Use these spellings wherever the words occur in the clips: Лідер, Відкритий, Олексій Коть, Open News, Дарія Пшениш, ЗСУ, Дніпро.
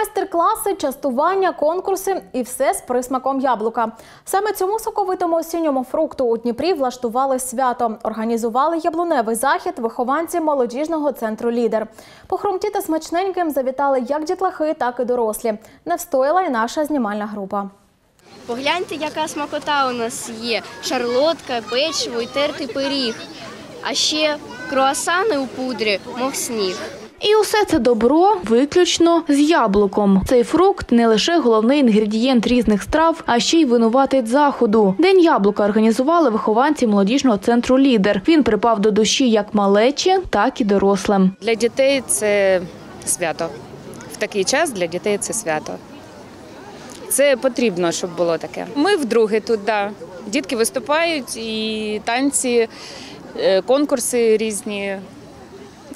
Майстер-класи, частування, конкурси і все з присмаком яблука. Саме цьому соковитому осінньому фрукту у Дніпрі влаштували свято. Організували яблуневий захід вихованці молодіжного центру «Лідер». Похрумтіти смачненьким завітали як дітлахи, так і дорослі. Не встояла і наша знімальна група. Погляньте, яка смакота у нас є. Шарлотка, печиво і тертий пиріг. А ще круасани у пудрі, мов сніг. І усе це добро виключно з яблуком. Цей фрукт не лише головний інгредієнт різних страв, а ще й винуватець заходу. День яблука організували вихованці молодіжного центру «Лідер». Він припав до душі як малечі, так і дорослим. Для дітей це свято. В такий час для дітей це свято. Це потрібно, щоб було таке. Ми вдруге тут, да. Дітки виступають, і танці, конкурси різні,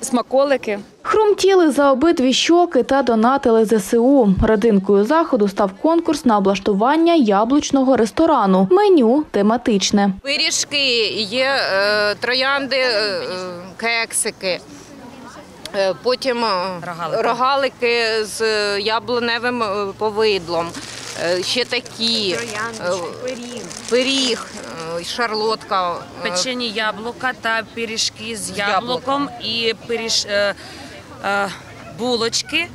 смаколики. Хрумтіли за обидві щоки та донатили ЗСУ. Родзинкою заходу став конкурс на облаштування яблучного ресторану. Меню тематичне. Пиріжки, є троянди, кексики, потім рогалики з яблуневим повидлом, ще такі, пиріг, шарлотка. Печені яблука та пиріжки з яблуком і булочки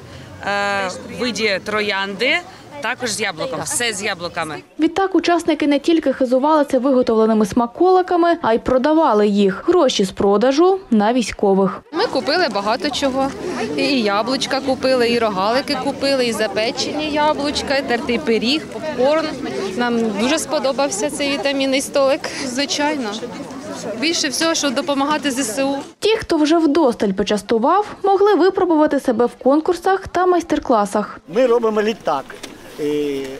в виді троянди. Також з яблуком, все з яблуками. Відтак учасники не тільки хизувалися виготовленими смаколиками, а й продавали їх. Гроші з продажу на військових. Ми купили багато чого. І яблучка купили, і рогалики купили, і запечені яблучка, і тертий пиріг, попкорн. Нам дуже сподобався цей вітамінний столик. Звичайно. Більше всього, щоб допомагати ЗСУ. Ті, хто вже вдосталь почастував, могли випробувати себе в конкурсах та майстер-класах. Ми робимо літак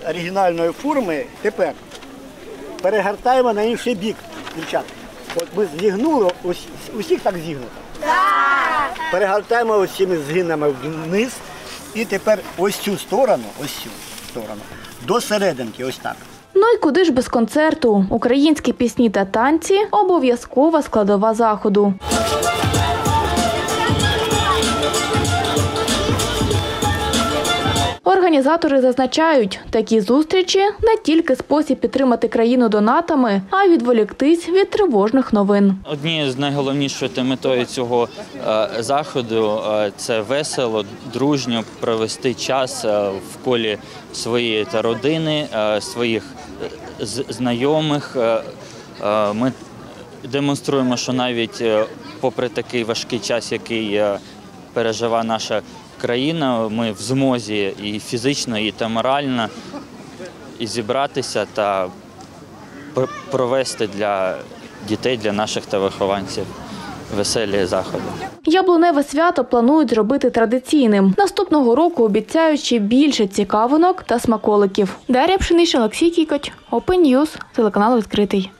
оригінальної форми, тепер перегортаємо на інший бік, дівчатки. От ми зігнули, усіх так зігнули. Так! Перегортаємо ось цими згинами вниз і тепер ось цю сторону, до серединки, ось так. Ну і куди ж без концерту? Українські пісні та танці – обов'язкова складова заходу. Організатори зазначають, такі зустрічі – не тільки спосіб підтримати країну донатами, а й відволіктись від тривожних новин. Однією з найголовнішою метою цього заходу – це весело, дружньо провести час в колі своєї та родини, своїх знайомих. Ми демонструємо, що навіть попри такий важкий час, який переживає наша країна, ми в змозі і фізично, і морально і зібратися та провести для дітей, для наших та вихованців веселі заходи. Яблуневе свято планують зробити традиційним. Наступного року обіцяють ще більше цікавинок та смаколиків. Дарія Пшениш, Олексій Коть, Open News, телеканал «Відкритий».